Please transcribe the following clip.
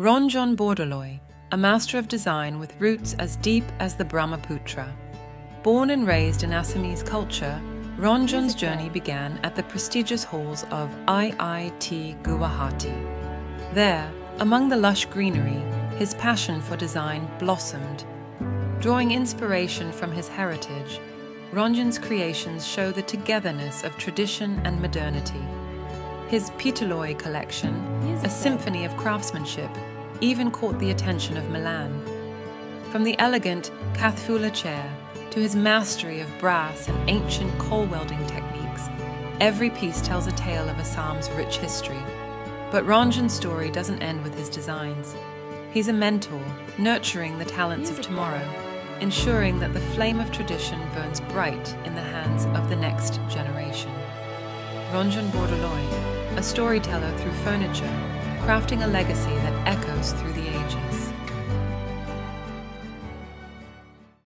Ranjan Bordoloi, a master of design with roots as deep as the Brahmaputra. Born and raised in Assamese culture, Ranjan's journey began at the prestigious halls of I.I.T. Guwahati. There, among the lush greenery, his passion for design blossomed. Drawing inspiration from his heritage, Ranjan's creations show the togetherness of tradition and modernity. His Pitaloi collection, a symphony of craftsmanship, even caught the attention of Milan. From the elegant Kathfula chair to his mastery of brass and ancient coal welding techniques, every piece tells a tale of Assam's rich history. But Ranjan's story doesn't end with his designs. He's a mentor, nurturing the talents of tomorrow, ensuring that the flame of tradition burns bright in the hands of the next generation. Ranjan Bordoloi, a storyteller through furniture, crafting a legacy that echoes through the